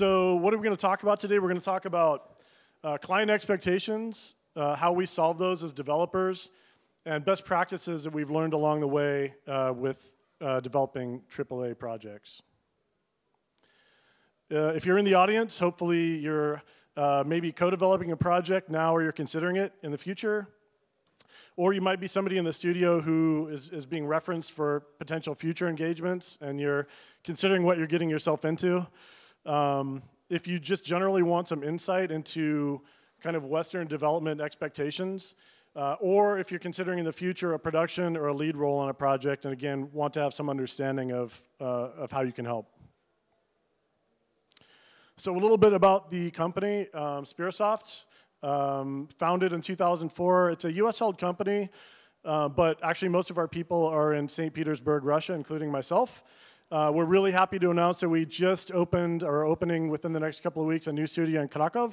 So what are we going to talk about today? We're going to talk about client expectations, how we solve those as developers, and best practices that we've learned along the way with developing AAA projects. If you're in the audience, hopefully you're maybe co-developing a project now, or you're considering it in the future. Or you might be somebody in the studio who is being referenced for potential future engagements, and you're considering what you're getting yourself into. If you just generally want some insight into kind of Western development expectations, or if you're considering in the future a production or a lead role on a project, and again, want to have some understanding of how you can help. So a little bit about the company, Sperasoft. Founded in 2004. It's a US-held company, but actually most of our people are in St. Petersburg, Russia, including myself. We're really happy to announce that we just opened, or are opening within the next couple of weeks, a new studio in Krakow.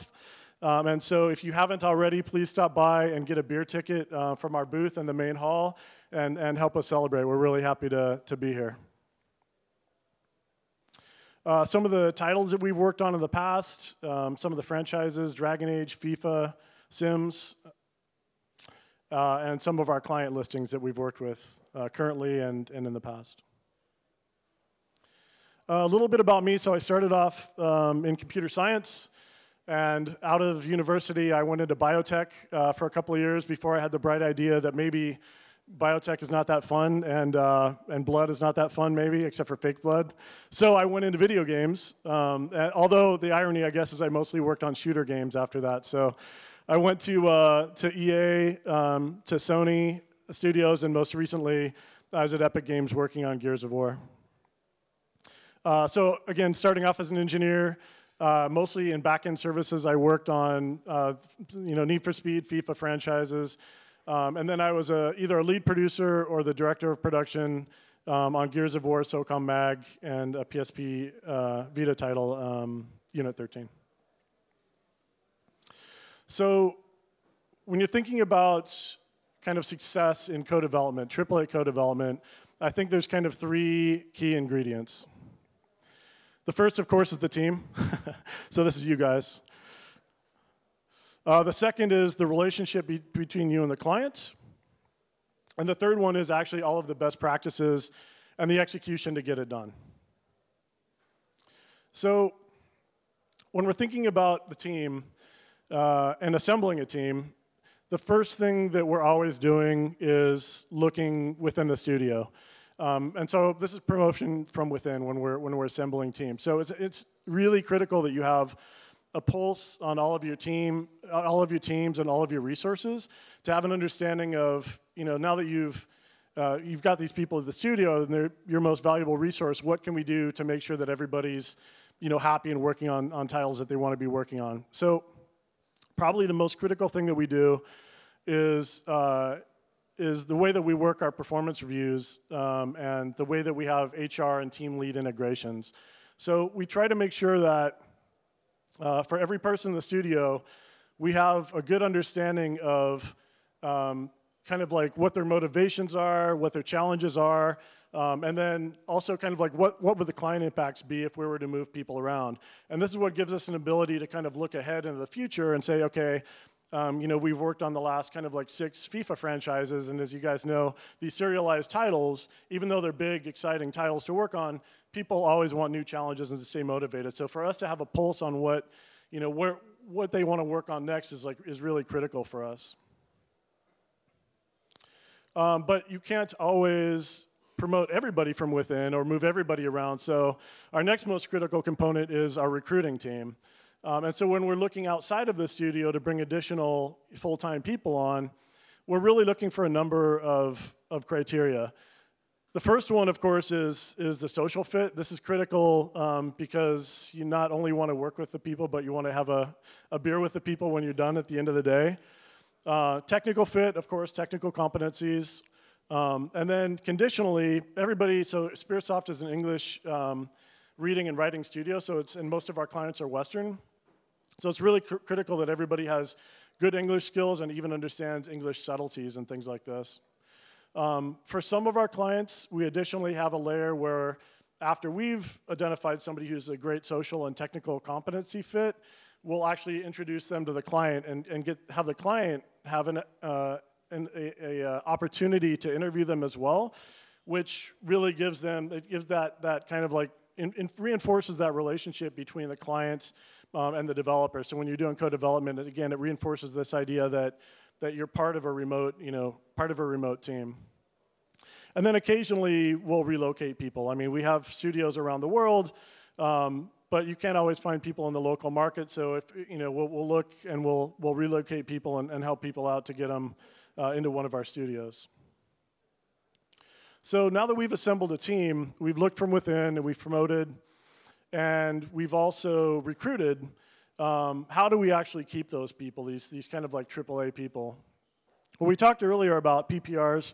And so if you haven't already, please stop by and get a beer ticket from our booth in the main hall and help us celebrate. We're really happy to be here. Some of the titles that we've worked on in the past, some of the franchises, Dragon Age, FIFA, Sims, and some of our client listings that we've worked with currently and in the past. A little bit about me. So I started off in computer science, and out of university I went into biotech for a couple of years before I had the bright idea that maybe biotech is not that fun, and blood is not that fun, maybe, except for fake blood. So I went into video games, although the irony, I guess, is I mostly worked on shooter games after that. So I went to EA, to Sony Studios, and most recently, I was at Epic Games working on Gears of War. So again, starting off as an engineer, mostly in back-end services, I worked on Need for Speed, FIFA franchises. And then I was either a lead producer or the director of production on Gears of War, SOCOM, MAG, and a PSP Vita title, Unit 13. So when you're thinking about kind of success in co-development, AAA co-development, I think there's kind of three key ingredients. The first, of course, is the team. So this is you guys. The second is the relationship between you and the client. And the third one is actually all of the best practices and the execution to get it done. So when we're thinking about the team and assembling a team, the first thing that we're always doing is looking within the studio. And so this is promotion from within when we're assembling teams. So it's really critical that you have a pulse on all of your teams, and all of your resources to have an understanding of, now that you've got these people at the studio and they're your most valuable resource, what can we do to make sure that everybody's, happy and working on titles that they want to be working on? So probably the most critical thing that we do is the way that we work our performance reviews and the way that we have HR and team lead integrations. So we try to make sure that for every person in the studio, we have a good understanding of kind of like what their motivations are, what their challenges are, and then also kind of like what would the client impacts be if we were to move people around. And this is what gives us an ability to kind of look ahead into the future and say, okay, we've worked on the last kind of like 6 FIFA franchises, and as you guys know, these serialized titles, even though they're big, exciting titles to work on, people always want new challenges and to stay motivated. So for us to have a pulse on what they want to work on next is really critical for us. But you can't always promote everybody from within or move everybody around. So our next most critical component is our recruiting team. And so when we're looking outside of the studio to bring additional full-time people on, we're really looking for a number of criteria. The first one, of course, is the social fit. This is critical because you not only want to work with the people, but you want to have a beer with the people when you're done at the end of the day. Technical fit, of course, technical competencies. And then conditionally, everybody, so Sperasoft is an English reading and writing studio, so and most of our clients are Western. So it's really critical that everybody has good English skills and even understands English subtleties and things like this. For some of our clients, we additionally have a layer where after we've identified somebody who's a great social and technical competency fit, we'll actually introduce them to the client and have the client have an opportunity to interview them as well, which really gives them, it gives that kind of like, reinforces that relationship between the client and the developer. So when you're doing co-development, again, it reinforces this idea that you're part of a remote, part of a remote team. And then occasionally we'll relocate people. I mean, we have studios around the world, but you can't always find people in the local market. So if we'll look and we'll relocate people and help people out to get them into one of our studios. So now that we've assembled a team, we've looked from within and we've promoted, and we've also recruited. How do we actually keep those people? These kind of like AAA people. Well, we talked earlier about PPRs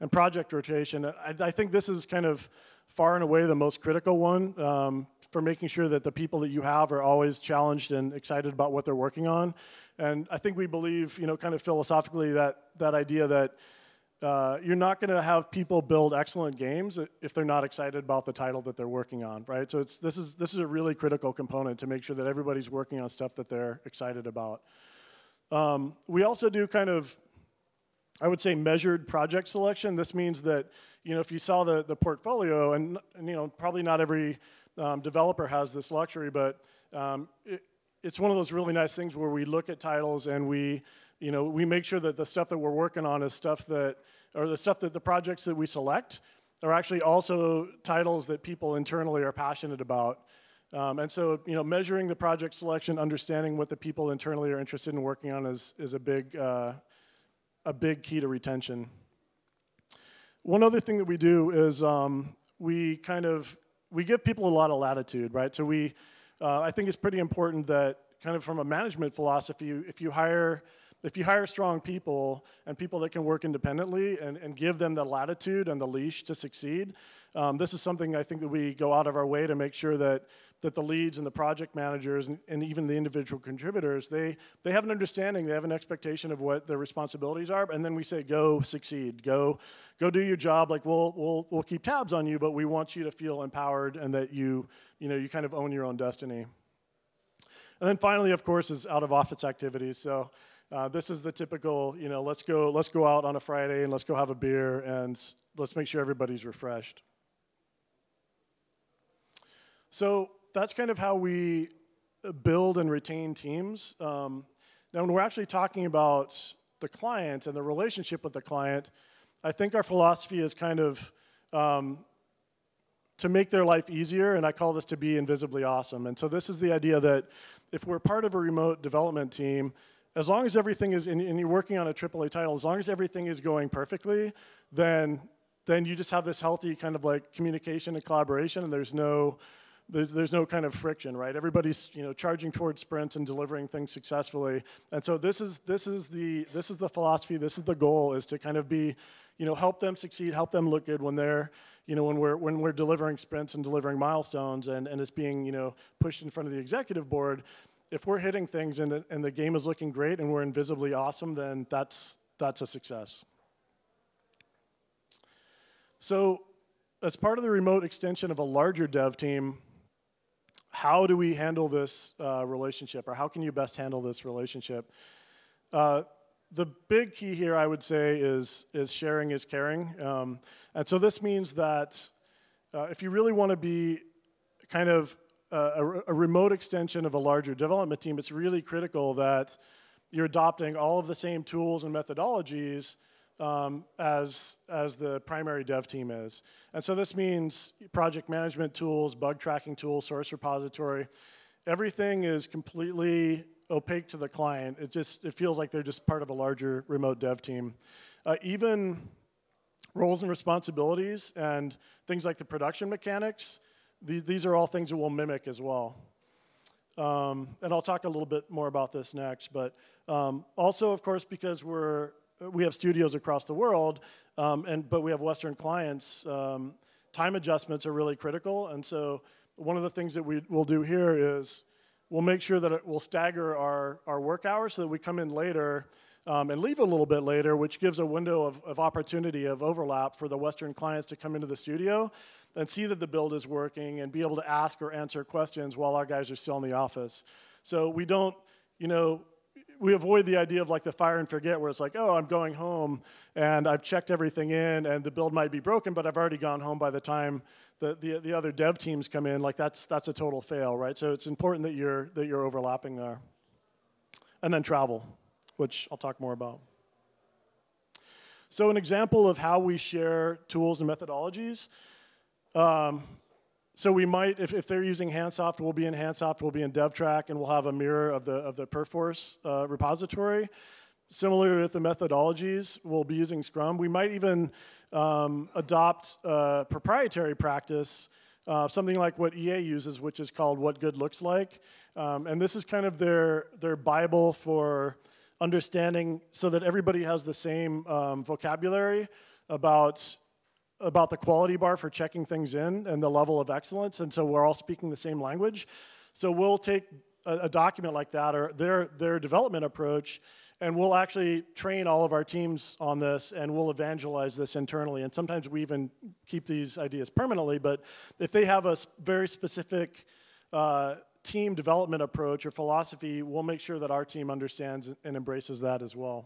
and project rotation. I think this is kind of far and away the most critical one for making sure that the people that you have are always challenged and excited about what they're working on. And I think we believe, kind of philosophically, that idea that you're not going to have people build excellent games if they're not excited about the title that they're working on, right? So this is a really critical component to make sure that everybody's working on stuff that they're excited about. We also do kind of, I would say, measured project selection. This means that, if you saw the portfolio, and probably not every developer has this luxury, but it's one of those really nice things where we look at titles and we make sure that the stuff that we're working on is stuff that, or the stuff that the projects that we select are actually also titles that people internally are passionate about. And so, measuring the project selection, understanding what the people internally are interested in working on is a big key to retention. One other thing that we do is we give people a lot of latitude, right? So I think it's pretty important that kind of from a management philosophy, if you hire strong people and people that can work independently and give them the latitude and the leash to succeed, this is something I think that we go out of our way to make sure that the leads and the project managers and even the individual contributors, they have an understanding, they have an expectation of what their responsibilities are, and then we say, go succeed, go do your job. Like we'll keep tabs on you, but we want you to feel empowered and that you kind of own your own destiny. And then finally, of course, is out-of-office activities. So this is the typical, let's go out on a Friday and let's go have a beer and let's make sure everybody's refreshed. So that's kind of how we build and retain teams. Now, when we're actually talking about the client and the relationship with the client, I think our philosophy is kind of to make their life easier, and I call this to be invisibly awesome. And so this is the idea that if we're part of a remote development team, as long as everything is, and you're working on a AAA title, as long as everything is going perfectly, then you just have this healthy kind of like communication and collaboration, and there's no kind of friction, right? Everybody's charging towards sprints and delivering things successfully. And so this is the philosophy, this is the goal, is to kind of be, help them succeed, help them look good when they're, when we're delivering sprints and delivering milestones and it's being, pushed in front of the executive board. If we're hitting things and the game is looking great and we're invisibly awesome, then that's a success. So as part of the remote extension of a larger dev team, how do we handle this relationship, or how can you best handle this relationship? The big key here, I would say, is sharing is caring. And so this means that if you really want to be kind of a remote extension of a larger development team, it's really critical that you're adopting all of the same tools and methodologies as the primary dev team is. And so this means project management tools, bug tracking tools, source repository. Everything is completely opaque to the client. It feels like they're just part of a larger remote dev team. Even roles and responsibilities and things like the production mechanics, these are all things that we'll mimic as well. And I'll talk a little bit more about this next, but also, of course, because we have studios across the world, but we have Western clients, time adjustments are really critical, and so one of the things that we will do here is we'll make sure that we'll stagger our work hours so that we come in later and leave a little bit later, which gives a window of opportunity, of overlap for the Western clients to come into the studio and see that the build is working and be able to ask or answer questions while our guys are still in the office. So we don't, you know, we avoid the idea of like the fire and forget where it's like, oh, I'm going home and I've checked everything in and the build might be broken, but I've already gone home by the time the other dev teams come in. Like that's a total fail, right? So it's important that you're overlapping there. And then travel, which I'll talk more about. So an example of how we share tools and methodologies. So we might, if they're using Hansoft, we'll be in Hansoft, we'll be in DevTrack, and we'll have a mirror of the Perforce repository. Similarly with the methodologies, we'll be using Scrum. We might even adopt proprietary practice, something like what EA uses, which is called What Good Looks Like. And this is kind of their Bible for understanding so that everybody has the same vocabulary about the quality bar for checking things in and the level of excellence, and so we're all speaking the same language. So we'll take a document like that or their development approach, and we'll actually train all of our teams on this, and we'll evangelize this internally. And sometimes we even keep these ideas permanently, but if they have a very specific team development approach or philosophy, we'll make sure that our team understands and embraces that as well.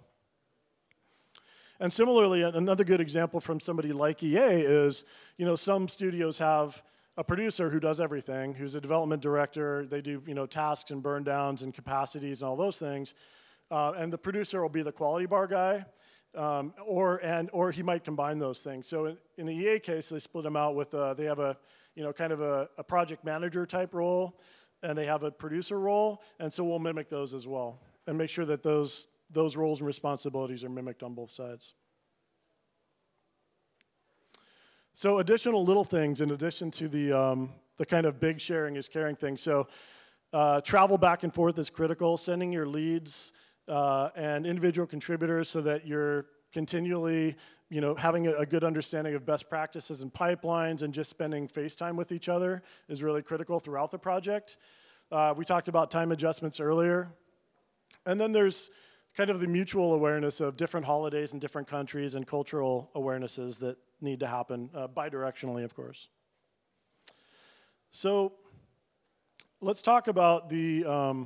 And similarly, another good example from somebody like EA is, you know, some studios have a producer who does everything, who's a development director. They do, you know, tasks and burn downs and capacities and all those things. And the producer will be the quality bar guy, or he might combine those things. So in the EA case, they split them out with they have a, you know, kind of a project manager type role, and they have a producer role, and so we'll mimic those as well and make sure that those roles and responsibilities are mimicked on both sides. So additional little things in addition to the kind of big sharing is caring thing. So travel back and forth is critical, sending your leads and individual contributors so that you're continually, you know, having a good understanding of best practices and pipelines and just spending face time with each other is really critical throughout the project. We talked about time adjustments earlier. And then there's kind of the mutual awareness of different holidays in different countries and cultural awarenesses that need to happen bidirectionally, of course. So let's talk about the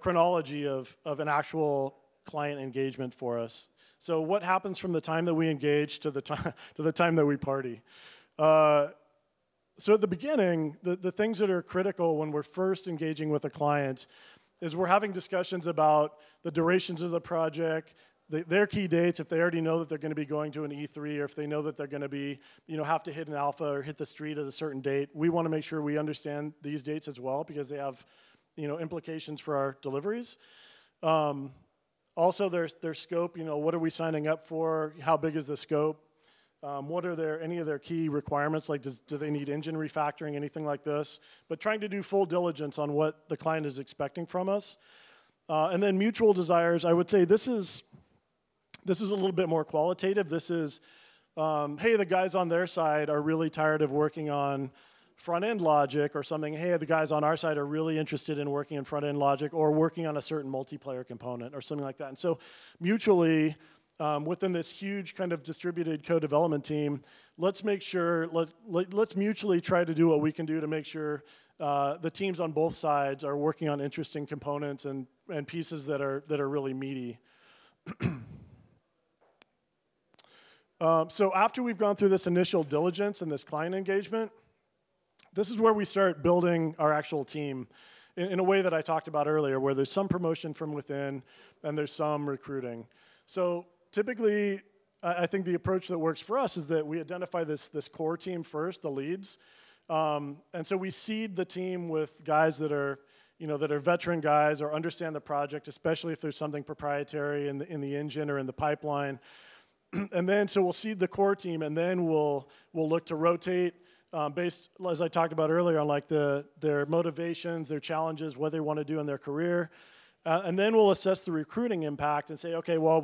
chronology of an actual client engagement for us. So what happens from the time that we engage to the time that we party? So at the beginning, the things that are critical when we're first engaging with a client is we're having discussions about the durations of the project, their key dates, if they already know that they're going to be going to an E3, or if they know that they're going to be, you know, have to hit an alpha or hit the street at a certain date. We want to make sure we understand these dates as well because they have, you know, implications for our deliveries. Also, their scope, you know, what are we signing up for? How big is the scope? What are any of their key requirements? Like, do they need engine refactoring, anything like this? But trying to do full diligence on what the client is expecting from us. And then mutual desires, I would say this is a little bit more qualitative. This is, hey, the guys on their side are really tired of working on front-end logic or something. Hey, the guys on our side are really interested in working in front-end logic or working on a certain multiplayer component or something like that. And so mutually, within this huge kind of distributed co-development team, let's make sure, let's mutually try to do what we can do to make sure the teams on both sides are working on interesting components and pieces that are really meaty. So after we've gone through this initial diligence and this client engagement, this is where we start building our actual team in a way that I talked about earlier, where there's some promotion from within and there's some recruiting. So typically, I think the approach that works for us is that we identify this core team first, the leads, and so we seed the team with guys that are, you know, that are veteran guys or understand the project, especially if there's something proprietary in the engine or in the pipeline. And then, so we'll seed the core team, and then we'll look to rotate based, as I talked about earlier, on like their motivations, their challenges, what they want to do in their career, and then we'll assess the recruiting impact and say, okay, well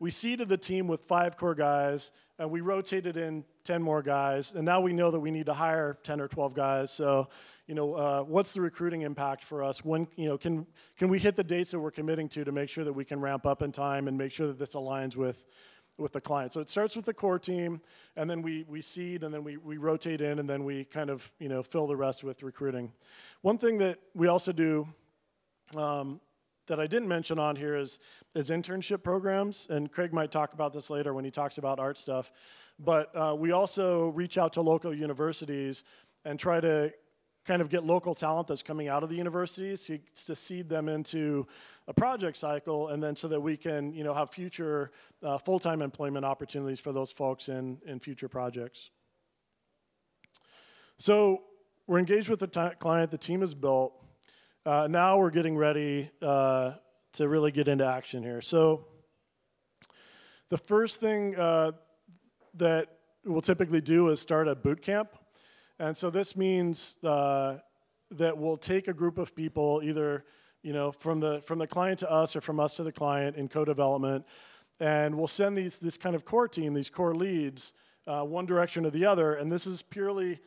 we seeded the team with 5 core guys, and we rotated in 10 more guys, and now we know that we need to hire 10 or 12 guys. So, you know, what's the recruiting impact for us? When, you know, can we hit the dates that we're committing to make sure that we can ramp up in time and make sure that this aligns with with the client. So it starts with the core team, and then we seed, and then we rotate in, and then we kind of fill the rest with recruiting. One thing that we also do that I didn't mention on here is internship programs, and Craig might talk about this later when he talks about art stuff. But we also reach out to local universities and try to kind of get local talent that's coming out of the universities to seed them into a project cycle, and then so that we can have future full-time employment opportunities for those folks in future projects. So we're engaged with the client, the team is built. Now we're getting ready to really get into action here. So the first thing that we'll typically do is start a boot camp. And so this means that we'll take a group of people, either from the client to us or from us to the client in co-development, and we'll send this kind of core team, these core leads, one direction or the other. And this is purely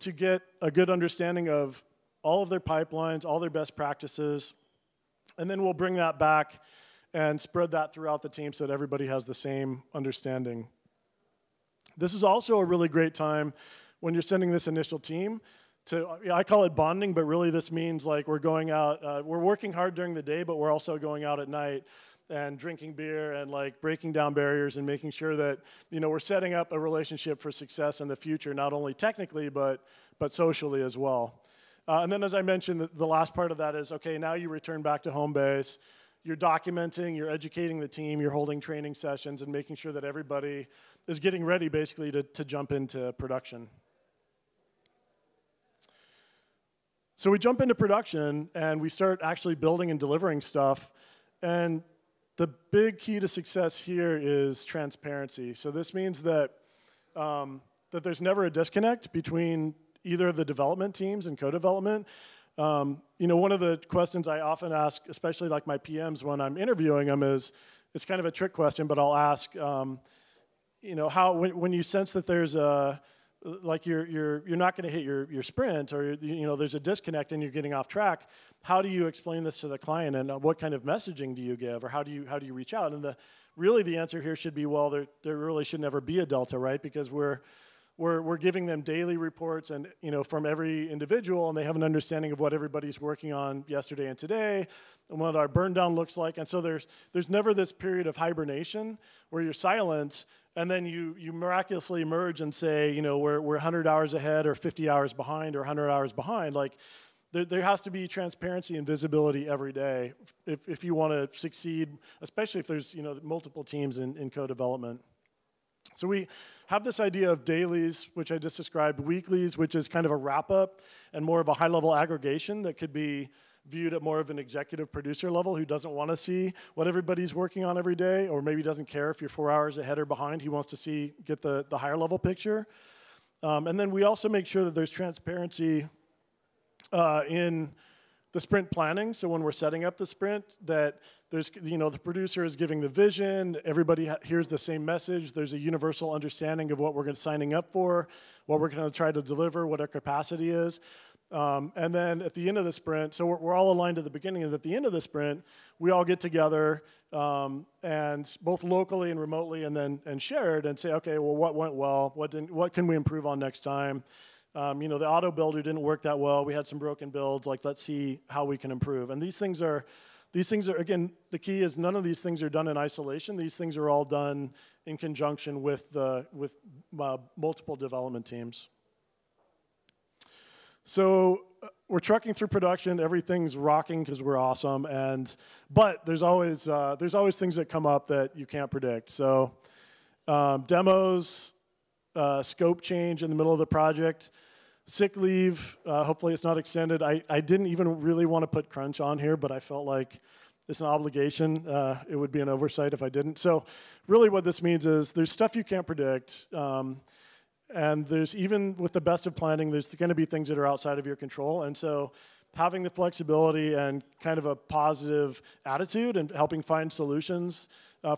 to get a good understanding of all of their pipelines, all their best practices, and then we'll bring that back and spread that throughout the team so that everybody has the same understanding. This is also a really great time when you're sending this initial team to, I call it bonding, but really this means like we're going out, we're working hard during the day, but we're also going out at night and drinking beer and like breaking down barriers and making sure that, we're setting up a relationship for success in the future, not only technically, but socially as well. And then as I mentioned, the last part of that is, okay, now you return back to home base, you're documenting, you're educating the team, you're holding training sessions and making sure that everybody is getting ready basically to jump into production. So we jump into production, and we start actually building and delivering stuff. And the big key to success here is transparency. So this means that, that there's never a disconnect between either of the development teams and co-development. One of the questions I often ask, especially like my PMs when I'm interviewing them, is, it's kind of a trick question, but I'll ask, how when you sense that there's a, like you're not going to hit your sprint, or there's a disconnect and you're getting off track, how do you explain this to the client, and what kind of messaging do you give, or how do you reach out? And really the answer here should be, well, there really should never be a delta, right? Because we're giving them daily reports and from every individual, and they have an understanding of what everybody's working on yesterday and today, and what our burn down looks like. And so there's never this period of hibernation where you're silent, and then you miraculously emerge and say, we're 100 hours ahead or 50 hours behind or 100 hours behind. Like, there has to be transparency and visibility every day if you want to succeed, especially if there's multiple teams in co-development. So we have this idea of dailies, which I just described, weeklies, which is kind of a wrap-up and more of a high-level aggregation that could be viewed at more of an executive producer level who doesn't want to see what everybody's working on every day, or maybe doesn't care if you're 4 hours ahead or behind. He wants to get the higher level picture. And then we also make sure that there's transparency in the sprint planning. So when we're setting up the sprint, that there's, the producer is giving the vision, everybody hears the same message, there's a universal understanding of what we're going to signing up for, what we're going to try to deliver, what our capacity is. And then at the end of the sprint, so we're all aligned at the beginning, and at the end of the sprint, we all get together, and both locally and remotely, and shared, and say, okay, well, what went well? What can we improve on next time? The auto builder didn't work that well. We had some broken builds. Like, let's see how we can improve. And these things are again, the key is none of these things are done in isolation. These things are all done in conjunction with multiple development teams. So we're trucking through production. Everything's rocking because we're awesome, but there's always things that come up that you can't predict. So demos, scope change in the middle of the project, sick leave. Hopefully it's not extended. I didn't even really want to put crunch on here, but I felt like it's an obligation. It would be an oversight if I didn't. So really what this means is there's stuff you can't predict. And there's, even with the best of planning, there's going to be things that are outside of your control. And so having the flexibility and kind of a positive attitude and helping find solutions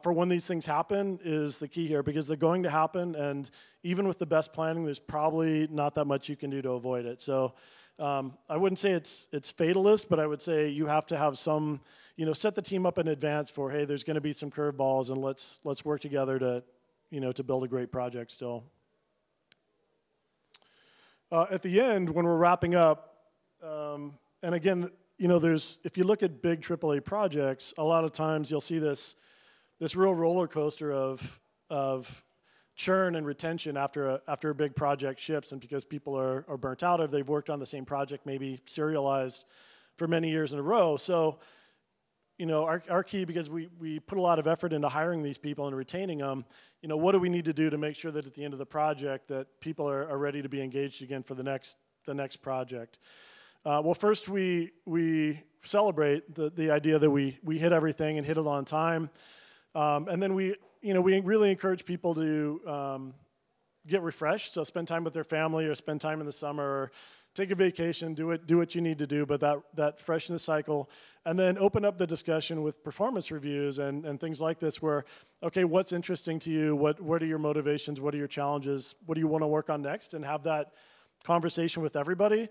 for when these things happen is the key here, because they're going to happen. And even with the best planning, there's probably not that much you can do to avoid it. So I wouldn't say it's fatalist, but I would say you have to have some, set the team up in advance for, hey, there's going to be some curveballs, and let's work together to, to build a great project still. At the end, when we're wrapping up, and again, if you look at big AAA projects, a lot of times you'll see this real roller coaster of churn and retention after a big project ships, and because people are burnt out, or they've worked on the same project, maybe serialized for many years in a row. So, our key, because we put a lot of effort into hiring these people and retaining them, what do we need to do to make sure that at the end of the project that people are ready to be engaged again for the next project? Well, first we celebrate the idea that we hit everything and hit it on time, and then we really encourage people to get refreshed. So spend time with their family, or spend time in the summer, or take a vacation. Do what you need to do, but that freshness cycle, and then open up the discussion with performance reviews and things like this, where okay, what's interesting to you? What are your motivations? What are your challenges? What do you want to work on next? And have that conversation with everybody.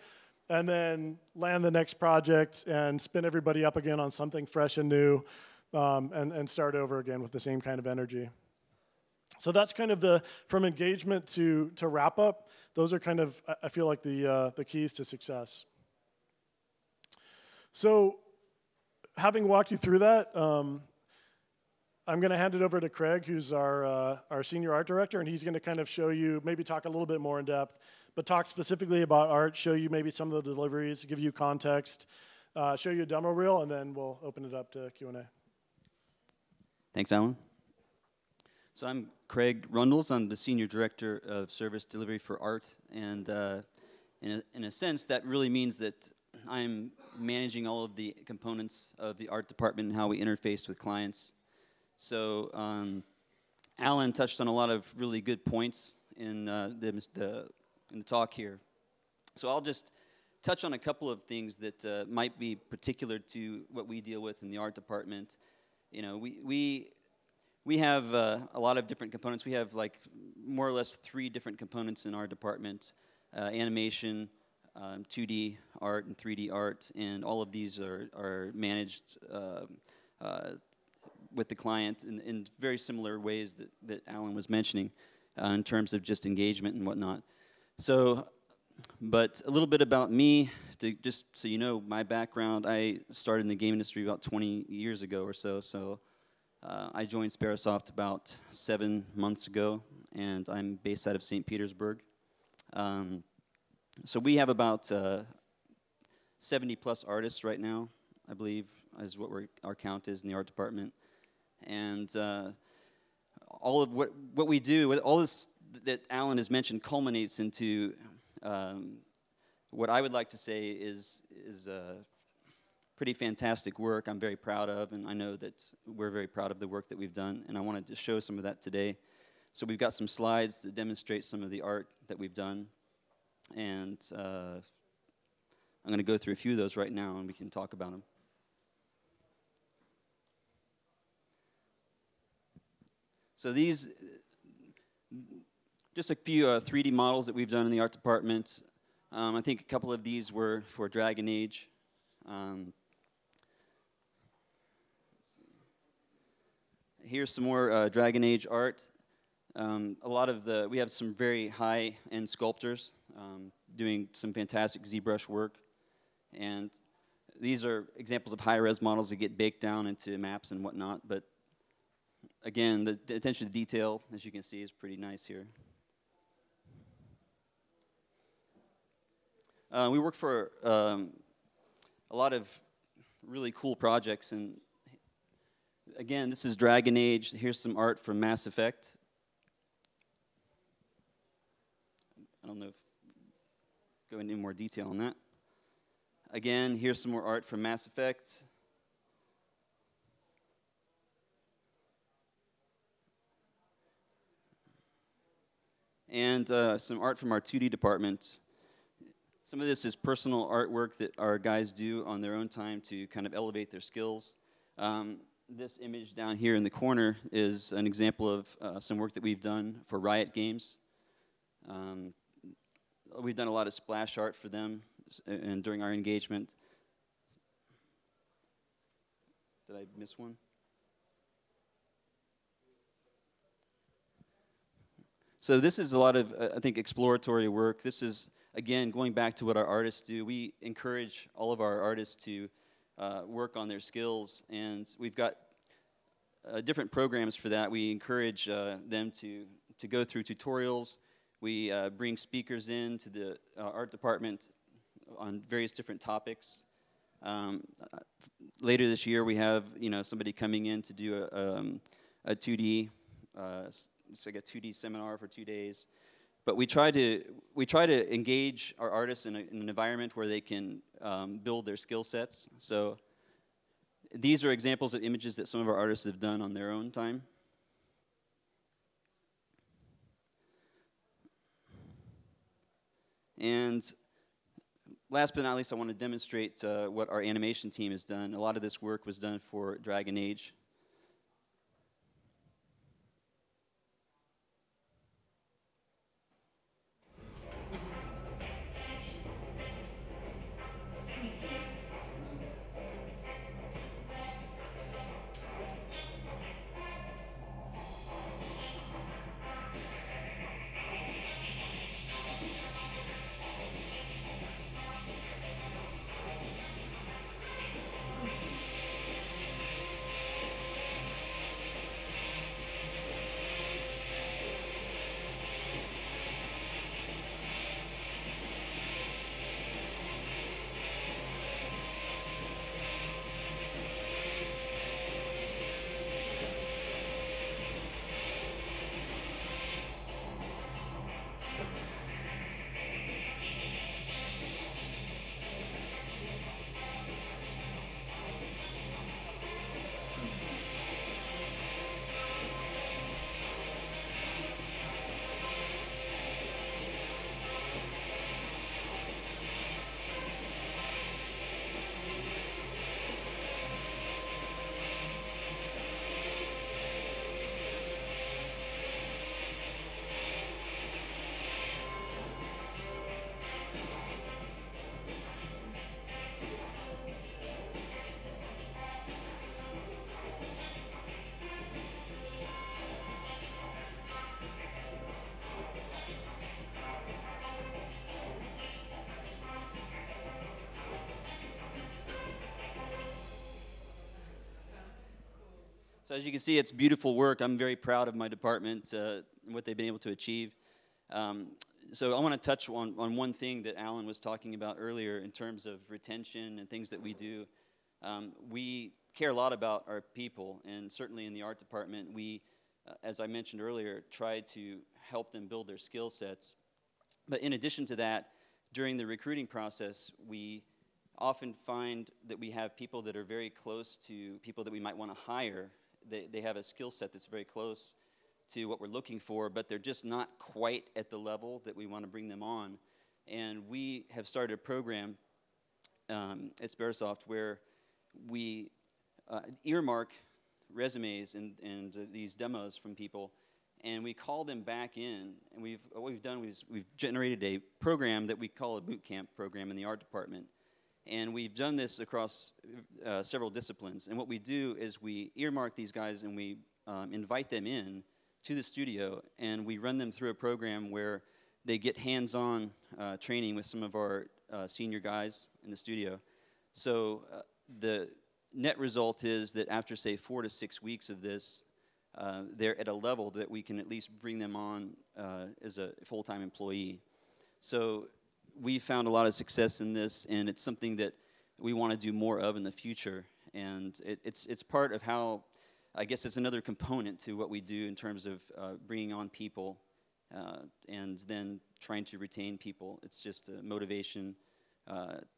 And then land the next project and spin everybody up again on something fresh and new, and start over again with the same kind of energy. So that's kind of from engagement to wrap up, those are kind of, I feel like, the keys to success. So having walked you through that, I'm going to hand it over to Craig, who's our senior art director, and he's going to kind of show you, maybe talk a little bit more in depth, but talk specifically about art, show you maybe some of the deliveries, give you context, show you a demo reel, and then we'll open it up to Q&A. Thanks, Alan. So I'm Craig Rundels. I'm the Senior Director of Service Delivery for Art, and in a sense, that really means that I'm managing all of the components of the art department and how we interface with clients. So Alan touched on a lot of really good points in the talk here. So I'll just touch on a couple of things that might be particular to what we deal with in the art department. We have a lot of different components. We have like more or less 3 different components in our department: animation, 2D art, and 3D art. And all of these are managed with the client in very similar ways that Alan was mentioning in terms of just engagement and whatnot. So, but a little bit about me, just so you know my background. I started in the game industry about 20 years ago or so, I joined Sperasoft about 7 months ago, and I'm based out of St. Petersburg. So we have about 70-plus artists right now, I believe, is what our count is in the art department. And all of what we do, with all this that Alan has mentioned, culminates into what I would like to say is pretty fantastic work I'm very proud of, and I know that we're very proud of the work that we've done, and I wanted to show some of that today. So we've got some slides that demonstrate some of the art that we've done, and I'm going to go through a few of those right now, and we can talk about them. So these... Just a few 3D models that we've done in the art department. I think a couple of these were for Dragon Age. Here's some more Dragon Age art. A lot of we have some very high-end sculptors doing some fantastic ZBrush work. And these are examples of high-res models that get baked down into maps and whatnot. But again, the attention to detail, as you can see, is pretty nice here. We work for a lot of really cool projects, and again, this is Dragon Age. Here's some art from Mass Effect. I don't know if go into more detail on that. Again, here's some more art from Mass Effect. And some art from our 2D department. Some of this is personal artwork that our guys do on their own time to kind of elevate their skills. This image down here in the corner is an example of some work that we've done for Riot Games. We've done a lot of splash art for them and during our engagement. Did I miss one? So this is a lot of, I think, exploratory work. This is, again, going back to what our artists do. We encourage all of our artists to work on their skills, and we've got different programs for that. We encourage them to go through tutorials. We bring speakers in to the art department on various different topics. Later this year, we have somebody coming in to do a 2D, it's like a 2D seminar for 2 days. But we try to engage our artists in an environment where they can build their skill sets. So these are examples of images that some of our artists have done on their own time. And last but not least, I want to demonstrate what our animation team has done. A lot of this work was done for Dragon Age. So as you can see, it's beautiful work. I'm very proud of my department and what they've been able to achieve. So I want to touch on one thing that Alan was talking about earlier in terms of retention and things that we do. We care a lot about our people, and certainly in the art department, we, as I mentioned earlier, try to help them build their skill sets. But in addition to that, during the recruiting process, we often find that we have people that are very close to people that we might want to hire. They have a skill set that's very close to what we're looking for, but they're just not quite at the level that we want to bring them on. And we have started a program at Sperasoft where we earmark resumes and these demos from people, and we call them back in. And what we've done is we've generated a program that we call a boot camp program in the art department. And we've done this across several disciplines. And what we do is we earmark these guys and we invite them in to the studio, and we run them through a program where they get hands-on training with some of our senior guys in the studio. So the net result is that after, say, 4 to 6 weeks of this, they're at a level that we can at least bring them on as a full-time employee. So we found a lot of success in this, and it's something that we want to do more of in the future. And it's part of how, I guess it's another component to what we do in terms of bringing on people and then trying to retain people. It's just a motivation.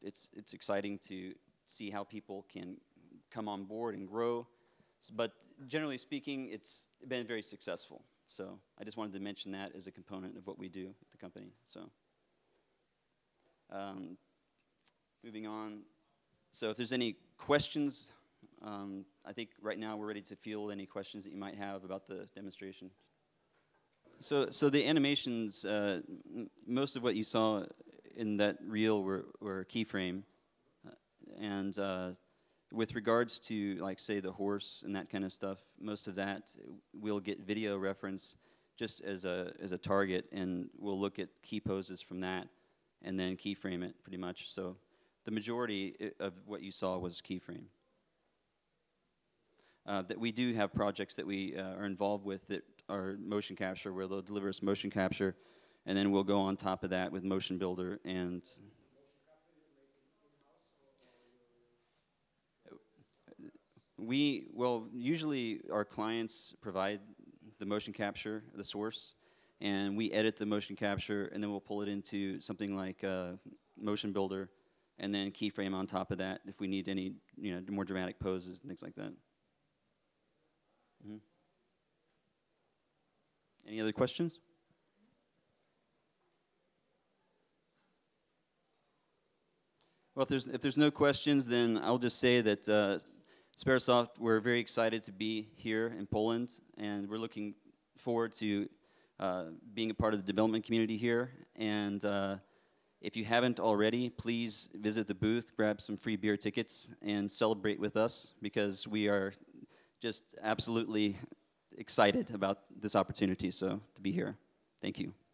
It's exciting to see how people can come on board and grow. But generally speaking, it's been very successful. So I just wanted to mention that as a component of what we do at the company. So. Moving on, so if there's any questions, I think right now we're ready to field any questions that you might have about the demonstration. So the animations, most of what you saw in that reel were keyframe, and with regards to, like, say, the horse and that kind of stuff, most of that we'll get video reference just as a target, and we'll look at key poses from that and then keyframe it pretty much. So the majority of what you saw was keyframe. That we do have projects that we are involved with that are motion capture, where they'll deliver us motion capture, and then we'll go on top of that with Motion Builder. And we, well, usually our clients provide the motion capture, the source, and we edit the motion capture, and then we'll pull it into something like Motion Builder, and then keyframe on top of that if we need any, you know, more dramatic poses and things like that. Mm-hmm. Any other questions? Well, if there's no questions, then I'll just say that Sperasoft, we're very excited to be here in Poland, and we're looking forward to being a part of the development community here. And if you haven't already, please visit the booth, grab some free beer tickets, and celebrate with us, because we are just absolutely excited about this opportunity, so to be here. Thank you.